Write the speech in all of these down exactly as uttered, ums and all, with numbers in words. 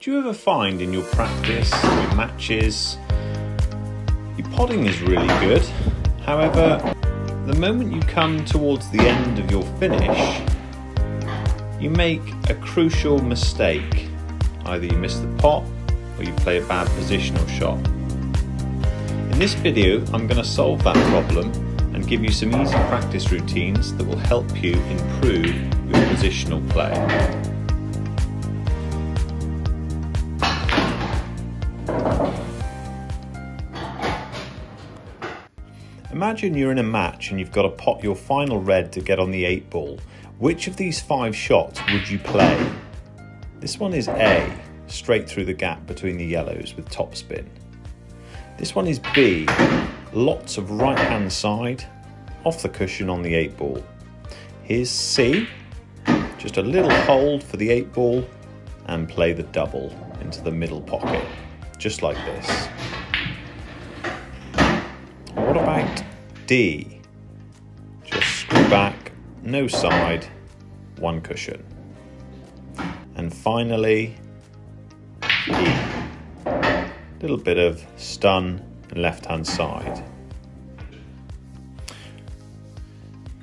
Do you ever find in your practice, your matches, your podding is really good, however, the moment you come towards the end of your finish, you make a crucial mistake. Either you miss the pot, or you play a bad positional shot. In this video, I'm going to solve that problem and give you some easy practice routines that will help you improve your positional play. Imagine you're in a match and you've got to pot your final red to get on the eight ball. Which of these five shots would you play? This one is A, straight through the gap between the yellows with topspin. This one is B, lots of right hand side, off the cushion on the eight ball. Here's C, just a little hold for the eight ball and play the double into the middle pocket, just like this. What about D? Just screw back, no side, one cushion. And finally, E. Little bit of stun and left-hand side.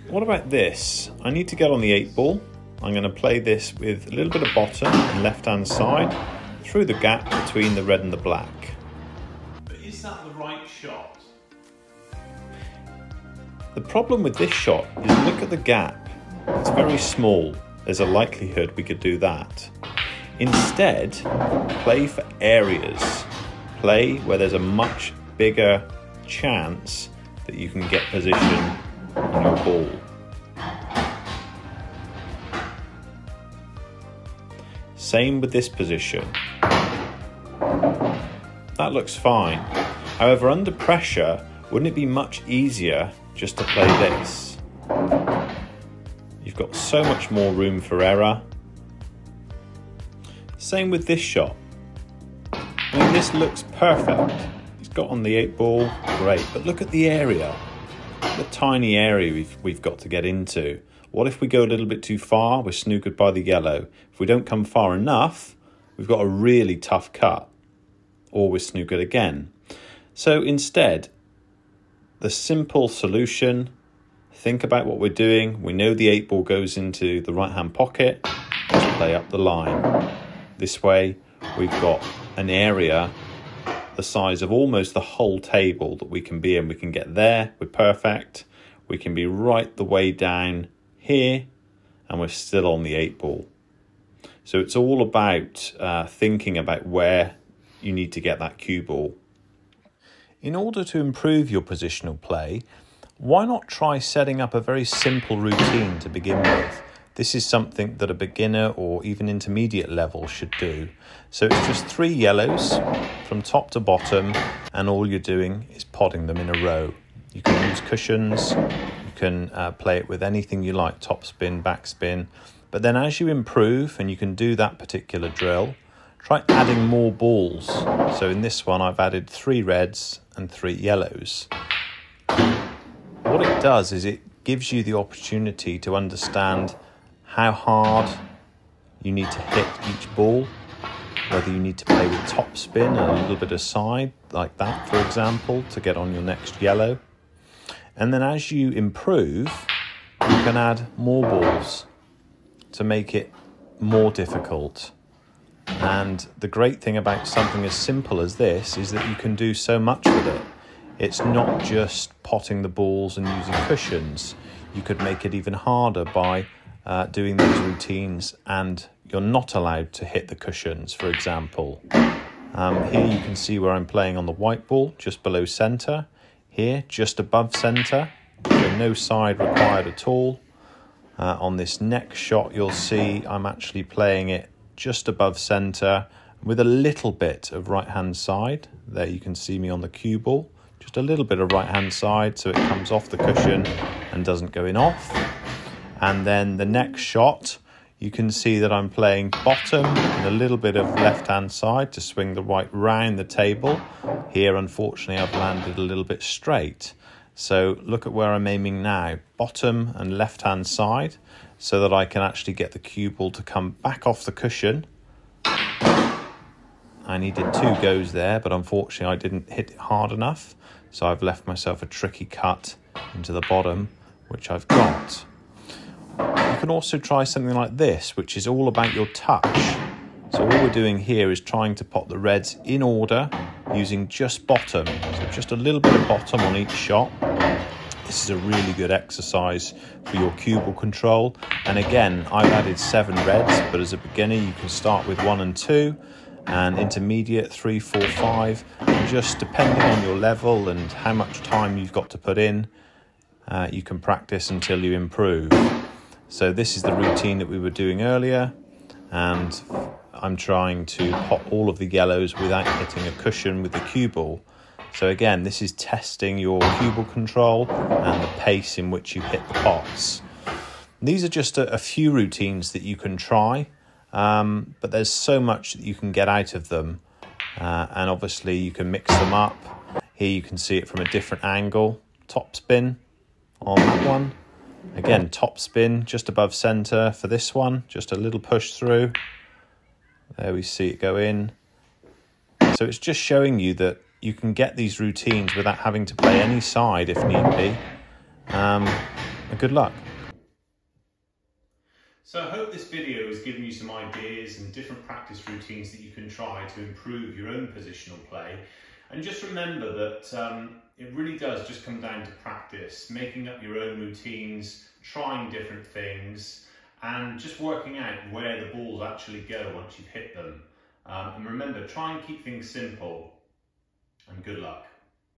What about this? I need to get on the eight ball. I'm going to play this with a little bit of bottom and left-hand side through the gap between the red and the black. But is that the right shot? The problem with this shot is look at the gap. It's very small. There's a likelihood we could do that. Instead, play for areas. Play where there's a much bigger chance that you can get position on your ball. Same with this position. That looks fine. However, under pressure, wouldn't it be much easier just to play this? You've got so much more room for error. Same with this shot. I mean, this looks perfect. He's got on the eight ball, great. But look at the area, the tiny area we've, we've got to get into. What if we go a little bit too far? We're snookered by the yellow. If we don't come far enough, we've got a really tough cut, or we're snookered again. So instead, the simple solution, think about what we're doing. We know the eight ball goes into the right-hand pocket. Let's play up the line. This way, we've got an area the size of almost the whole table that we can be in. We can get there, we're perfect. We can be right the way down here, and we're still on the eight ball. So it's all about uh, thinking about where you need to get that cue ball. In order to improve your positional play, why not try setting up a very simple routine to begin with? This is something that a beginner or even intermediate level should do. So it's just three yellows from top to bottom, and all you're doing is potting them in a row. You can use cushions, you can uh, play it with anything you like, top spin, backspin. But then as you improve and you can do that particular drill, try adding more balls. So in this one, I've added three reds and three yellows. What it does is it gives you the opportunity to understand how hard you need to hit each ball, whether you need to play with topspin and a little bit of side, like that, for example, to get on your next yellow. And then as you improve, you can add more balls to make it more difficult. And the great thing about something as simple as this is that you can do so much with it. It's not just potting the balls and using cushions. You could make it even harder by uh, doing these routines, and you're not allowed to hit the cushions, for example. Um, here you can see where I'm playing on the white ball, just below centre. Here, just above centre. So no side required at all. Uh, on this next shot, you'll see I'm actually playing it just above centre with a little bit of right-hand side. There you can see me on the cue ball. Just a little bit of right-hand side so it comes off the cushion and doesn't go in off. And then the next shot, you can see that I'm playing bottom with a little bit of left-hand side to swing the right round the table. Here, unfortunately, I've landed a little bit straight. So look at where I'm aiming now, bottom and left-hand side, so that I can actually get the cue ball to come back off the cushion I needed two goes there, but unfortunately I didn't hit it hard enough, so I've left myself a tricky cut into the bottom, which I've got. You can also try something like this, which is all about your touch. So all we're doing here is trying to pop the reds in order using just bottom, so just a little bit of bottom on each shot. This is a really good exercise for your cubal control. And again, I've added seven reds, but as a beginner, you can start with one and two, and intermediate three, four, five. And just depending on your level and how much time you've got to put in, uh, you can practice until you improve. So this is the routine that we were doing earlier, and I'm trying to pop all of the yellows without hitting a cushion with the cue ball. So again, this is testing your cue ball control and the pace in which you hit the pots. These are just a, a few routines that you can try, um, but there's so much that you can get out of them. Uh, and obviously you can mix them up. Here you can see it from a different angle. Top spin on that one. Again, top spin just above center for this one. Just a little push through. There we see it go in. So it's just showing you that you can get these routines without having to play any side if need be. Um, and good luck. So I hope this video has given you some ideas and different practice routines that you can try to improve your own positional play. And just remember that um, it really does just come down to practice, making up your own routines, trying different things, and just working out where the balls actually go once you've hit them. Um, and remember, try and keep things simple. And good luck.